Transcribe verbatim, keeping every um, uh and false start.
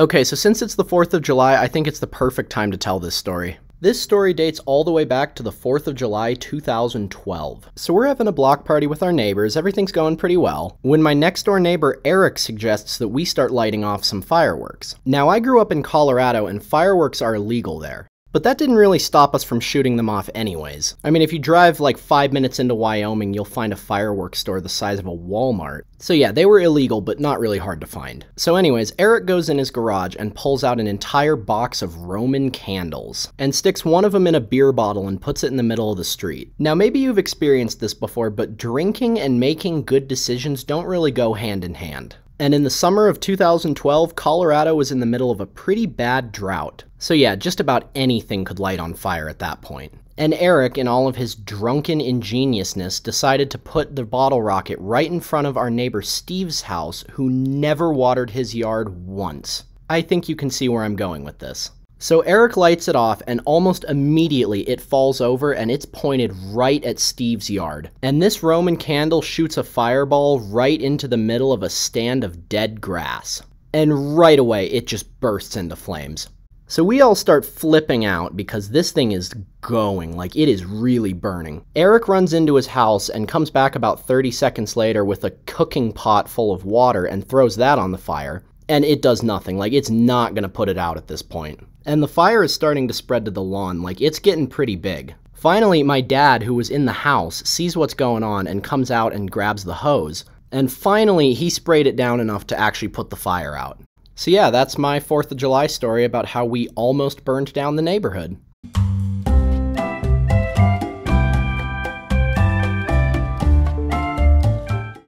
Okay, so since it's the fourth of July, I think it's the perfect time to tell this story. This story dates all the way back to the fourth of July two thousand twelve. So we're having a block party with our neighbors, everything's going pretty well, when my next door neighbor Eric suggests that we start lighting off some fireworks. Now I grew up in Colorado and fireworks are illegal there, but that didn't really stop us from shooting them off anyways. I mean, if you drive like five minutes into Wyoming, you'll find a fireworks store the size of a Walmart. So yeah, they were illegal, but not really hard to find. So anyways, Eric goes in his garage and pulls out an entire box of Roman candles and sticks one of them in a beer bottle and puts it in the middle of the street. Now, maybe you've experienced this before, but drinking and making good decisions don't really go hand in hand. And in the summer of two thousand twelve, Colorado was in the middle of a pretty bad drought. So yeah, just about anything could light on fire at that point. And Eric, in all of his drunken ingeniousness, decided to put the bottle rocket right in front of our neighbor Steve's house, who never watered his yard once. I think you can see where I'm going with this. So Eric lights it off, and almost immediately it falls over and it's pointed right at Steve's yard. And this Roman candle shoots a fireball right into the middle of a stand of dead grass. And right away, it just bursts into flames. So we all start flipping out because this thing is going, like it is really burning. Eric runs into his house and comes back about thirty seconds later with a cooking pot full of water and throws that on the fire, and it does nothing. Like, it's not gonna put it out at this point. And the fire is starting to spread to the lawn, like it's getting pretty big. Finally, my dad, who was in the house, sees what's going on and comes out and grabs the hose, and finally he sprayed it down enough to actually put the fire out. So yeah, that's my fourth of July story about how we almost burned down the neighborhood.